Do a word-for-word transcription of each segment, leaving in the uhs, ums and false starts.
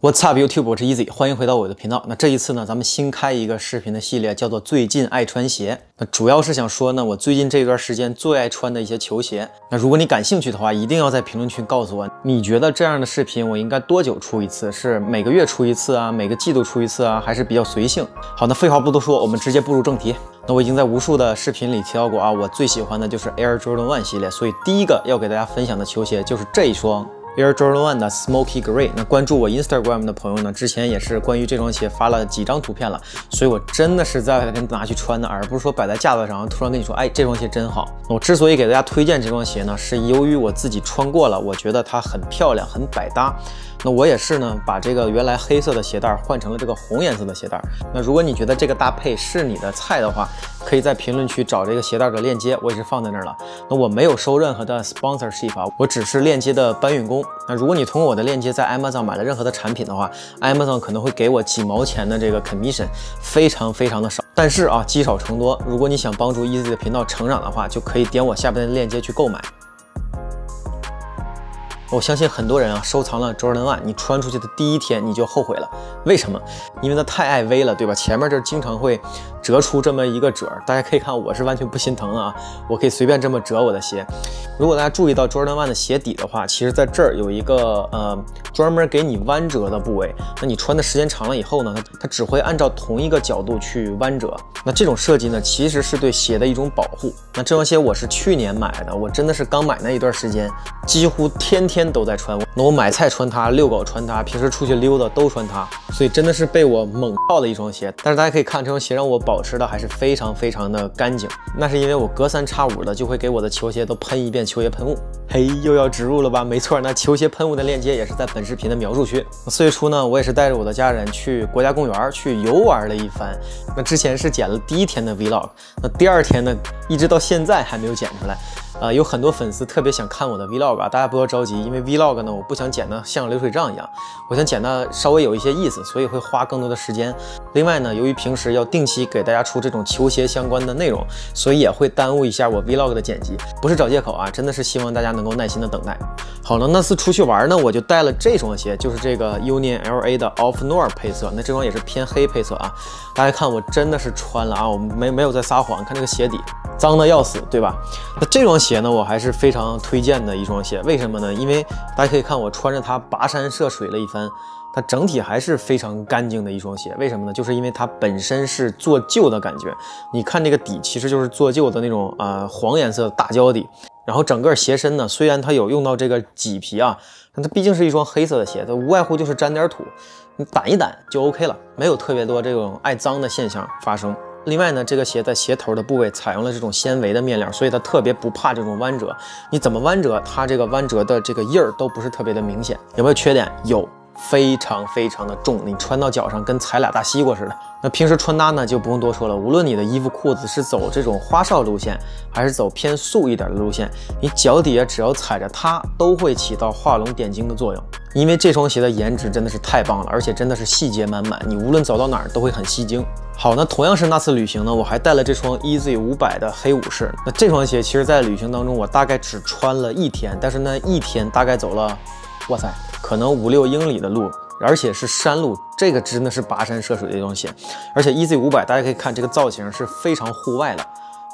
What's up YouTube， 我是 Eazy， 欢迎回到我的频道。那这一次呢，咱们新开一个视频的系列，叫做最近爱穿鞋。那主要是想说呢，我最近这段时间最爱穿的一些球鞋。那如果你感兴趣的话，一定要在评论区告诉我，你觉得这样的视频我应该多久出一次？是每个月出一次啊？每个季度出一次啊？还是比较随性？好，那废话不多说，我们直接步入正题。 那我已经在无数的视频里提到过啊，我最喜欢的就是 Air Jordan 一 系列，所以第一个要给大家分享的球鞋就是这一双 Air Jordan 一的 Smokey Grey。那关注我 Instagram 的朋友呢，之前也是关于这双鞋发了几张图片了，所以我真的是在拿去穿的，而不是说摆在架子上，突然跟你说，哎，这双鞋真好。那我之所以给大家推荐这双鞋呢，是由于我自己穿过了，我觉得它很漂亮，很百搭。 那我也是呢，把这个原来黑色的鞋带换成了这个红颜色的鞋带。那如果你觉得这个搭配是你的菜的话，可以在评论区找这个鞋带的链接，我也是放在那儿了。那我没有收任何的 sponsorship 啊，我只是链接的搬运工。那如果你通过我的链接在 Amazon 买了任何的产品的话 ，Amazon 可能会给我几毛钱的这个 commission， 非常非常的少。但是啊，积少成多，如果你想帮助 Eazy 的频道成长的话，就可以点我下边的链接去购买。 我相信很多人啊，收藏了 Jordan 一，你穿出去的第一天你就后悔了，为什么？因为它太碍 V 了，对吧？前面这经常会折出这么一个褶，大家可以看，我是完全不心疼的啊，我可以随便这么折我的鞋。如果大家注意到 Jordan 一的鞋底的话，其实在这儿有一个呃专门给你弯折的部位，那你穿的时间长了以后呢，它它只会按照同一个角度去弯折。那这种设计呢，其实是对鞋的一种保护。那这双鞋我是去年买的，我真的是刚买那一段时间，几乎天天。 天都在穿，那我买菜穿它，遛狗穿它，平时出去溜达都穿它，所以真的是被我猛爆的一双鞋。但是大家可以看，这双鞋让我保持的还是非常非常的干净，那是因为我隔三差五的就会给我的球鞋都喷一遍球鞋喷雾。嘿，又要植入了吧？没错，那球鞋喷雾的链接也是在本视频的描述区。四月初呢，我也是带着我的家人去国家公园去游玩了一番。那之前是剪了第一天的 vlog， 那第二天呢，一直到现在还没有剪出来。 呃，有很多粉丝特别想看我的 vlog 啊，大家不要着急，因为 vlog 呢，我不想剪得像流水账一样，我想剪得稍微有一些意思，所以会花更多的时间。另外呢，由于平时要定期给大家出这种球鞋相关的内容，所以也会耽误一下我 vlog 的剪辑，不是找借口啊，真的是希望大家能够耐心的等待。好了，那次出去玩呢，我就带了这双鞋，就是这个 Union L A 的 Off-Noir 配色，那这双也是偏黑配色啊。大家看，我真的是穿了啊，我没没有在撒谎，看这个鞋底。 脏的要死，对吧？那这双鞋呢，我还是非常推荐的一双鞋。为什么呢？因为大家可以看我穿着它跋山涉水了一番，它整体还是非常干净的一双鞋。为什么呢？就是因为它本身是做旧的感觉。你看这个底，其实就是做旧的那种啊、呃、黄颜色的大胶底。然后整个鞋身呢，虽然它有用到这个麂皮啊，但它毕竟是一双黑色的鞋，它无外乎就是沾点土，你掸一掸就 OK 了，没有特别多这种爱脏的现象发生。 另外呢，这个鞋在鞋头的部位采用了这种纤维的面料，所以它特别不怕这种弯折。你怎么弯折，它这个弯折的这个印儿都不是特别的明显。有没有缺点？有，非常非常的重，你穿到脚上跟踩俩大西瓜似的。那平时穿搭呢就不用多说了，无论你的衣服裤子是走这种花哨路线，还是走偏素一点的路线，你脚底下只要踩着它，都会起到画龙点睛的作用。 因为这双鞋的颜值真的是太棒了，而且真的是细节满满，你无论走到哪儿都会很吸睛。好，那同样是那次旅行呢，我还带了这双 Eazy 五百的黑武士。那这双鞋其实在旅行当中我大概只穿了一天，但是那一天大概走了，哇塞，可能五六英里的路，而且是山路，这个真的是跋山涉水的一双鞋。而且 Eazy 五百大家可以看这个造型是非常户外的。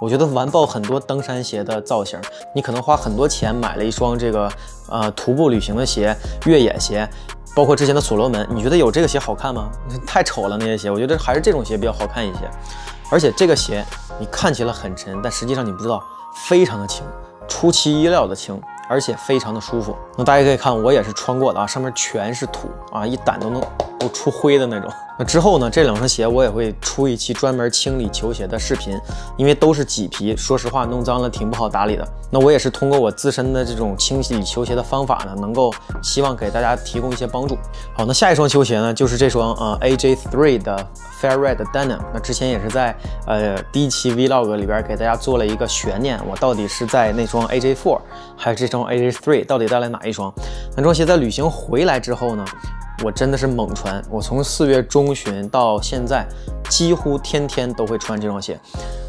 我觉得完爆很多登山鞋的造型，你可能花很多钱买了一双这个呃徒步旅行的鞋、越野鞋，包括之前的所罗门，你觉得有这个鞋好看吗？太丑了那些鞋，我觉得还是这种鞋比较好看一些。而且这个鞋你看起来很沉，但实际上你不知道，非常的轻，出其意料的轻。 而且非常的舒服。那大家可以看，我也是穿过的啊，上面全是土啊，一掸都能都出灰的那种。那之后呢，这两双鞋我也会出一期专门清理球鞋的视频，因为都是麂皮，说实话弄脏了挺不好打理的。那我也是通过我自身的这种清洗球鞋的方法呢，能够希望给大家提供一些帮助。好，那下一双球鞋呢，就是这双呃 A J 三 的 Fair Red Denim。那之前也是在呃第一期 Vlog 里边给大家做了一个悬念，我到底是在那双 A J 四 还是这双 这双 A J 三到底带来哪一双？那双鞋在旅行回来之后呢，我真的是猛穿。我从四月中旬到现在，几乎天天都会穿这双鞋。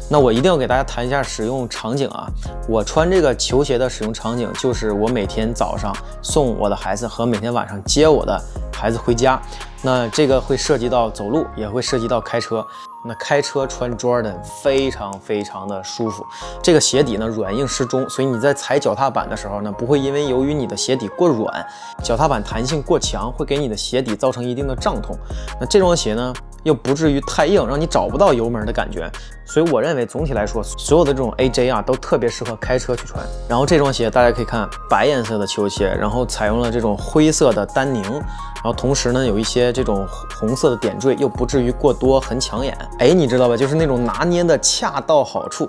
那我一定要给大家谈一下使用场景啊！我穿这个球鞋的使用场景，就是我每天早上送我的孩子和每天晚上接我的孩子回家。那这个会涉及到走路，也会涉及到开车。那开车穿 Jordan 非常非常的舒服，这个鞋底呢软硬适中，所以你在踩脚踏板的时候呢，不会因为由于你的鞋底过软，脚踏板弹性过强，会给你的鞋底造成一定的胀痛。那这双鞋呢又不至于太硬，让你找不到油门的感觉。所以我认为总体来说，所有的这种 A J 啊都特别适合开车去穿。然后这双鞋大家可以看，白颜色的球鞋，然后采用了这种灰色的丹宁，然后同时呢有一些这种红色的点缀，又不至于过多，很抢眼。 哎，你知道吧？就是那种拿捏的恰到好处，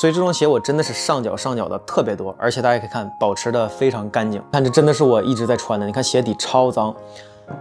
所以这双鞋我真的是上脚上脚的特别多，而且大家可以看保持的非常干净。看这真的是我一直在穿的，你看鞋底超脏，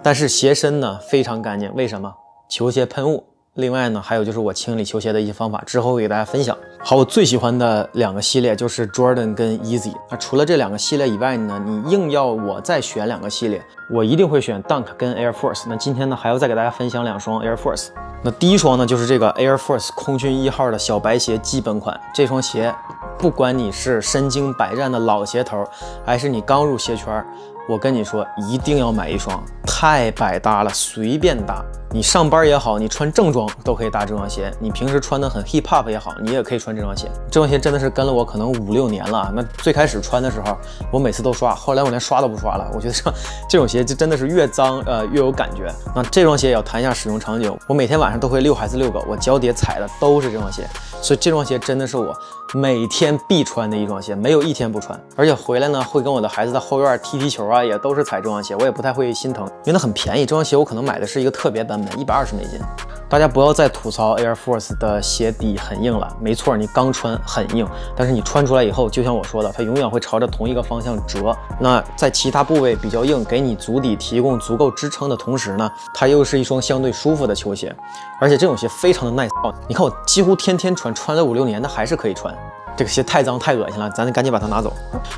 但是鞋身呢非常干净。为什么？球鞋喷雾。另外呢，还有就是我清理球鞋的一些方法，之后会给大家分享。好，我最喜欢的两个系列就是 Jordan 跟 Eazy。那除了这两个系列以外呢，你硬要我再选两个系列，我一定会选 Dunk 跟 Air Force。那今天呢，还要再给大家分享两双 Air Force。 那第一双呢，就是这个 Air Force 空军一号的小白鞋基本款。这双鞋，不管你是身经百战的老鞋头，还是你刚入鞋圈，我跟你说，一定要买一双，太百搭了，随便搭。你上班也好，你穿正装都可以搭这双鞋；你平时穿的很 hip hop 也好，你也可以穿这双鞋。这双鞋真的是跟了我可能五六年了。那最开始穿的时候，我每次都刷，后来我连刷都不刷了。我觉得这这种鞋就真的是越脏呃越有感觉。那这双鞋也要谈一下使用场景，我每天晚上 晚上都会遛孩子遛狗，我脚底踩的都是这双鞋，所以这双鞋真的是我每天必穿的一双鞋，没有一天不穿。而且回来呢，会跟我的孩子在后院踢踢球啊，也都是踩这双鞋，我也不太会心疼，因为它很便宜。这双鞋我可能买的是一个特别版本，一百二十美金。大家不要再吐槽 Air Force 的鞋底很硬了，没错，你刚穿很硬，但是你穿出来以后，就像我说的，它永远会朝着同一个方向折。那在其他部位比较硬，给你足底提供足够支撑的同时呢，它又是一双相对舒服的球鞋。 而且这种鞋非常的耐操，你看我几乎天天穿，穿了五六年，它还是可以穿。这个鞋太脏太恶心了，咱赶紧把它拿走。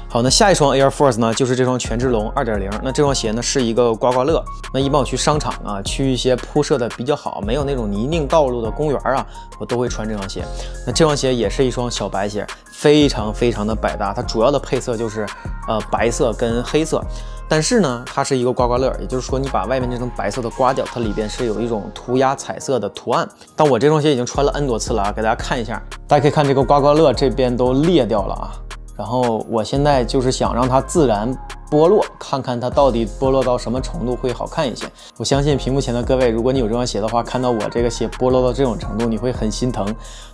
好，那下一双 Air Force 呢，就是这双权志龙 二点零。那这双鞋呢是一个刮刮乐。那一般我去商场啊，去一些铺设的比较好，没有那种泥泞道路的公园啊，我都会穿这双鞋。那这双鞋也是一双小白鞋，非常非常的百搭。它主要的配色就是呃白色跟黑色。 但是呢，它是一个刮刮乐，也就是说你把外面这层白色的刮掉，它里边是有一种涂鸦彩色的图案。但我这双鞋已经穿了 N 多次了啊，给大家看一下，大家可以看这个刮刮乐这边都裂掉了啊。然后我现在就是想让它自然剥落，看看它到底剥落到什么程度会好看一些。我相信屏幕前的各位，如果你有这双鞋的话，看到我这个鞋剥落到这种程度，你会很心疼。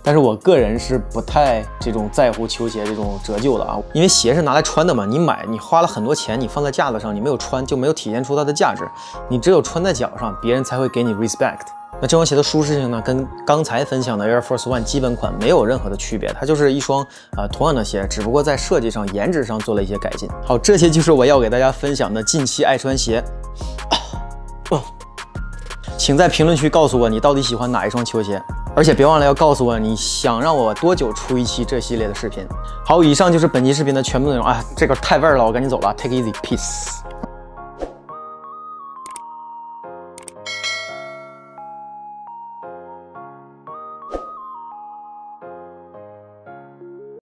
但是我个人是不太这种在乎球鞋这种折旧的啊，因为鞋是拿来穿的嘛，你买你花了很多钱，你放在架子上。 你没有穿就没有体现出它的价值，你只有穿在脚上，别人才会给你 respect。那这双鞋的舒适性呢，跟刚才分享的 Air Force One 基本款没有任何的区别，它就是一双啊、呃、同样的鞋，只不过在设计上、颜值上做了一些改进。好，这些就是我要给大家分享的近期爱穿鞋。哦，请在评论区告诉我你到底喜欢哪一双球鞋。 而且别忘了要告诉我，你想让我多久出一期这系列的视频？好，以上就是本期视频的全部内容啊！这个太味儿了，我赶紧走了 ，take easy，peace。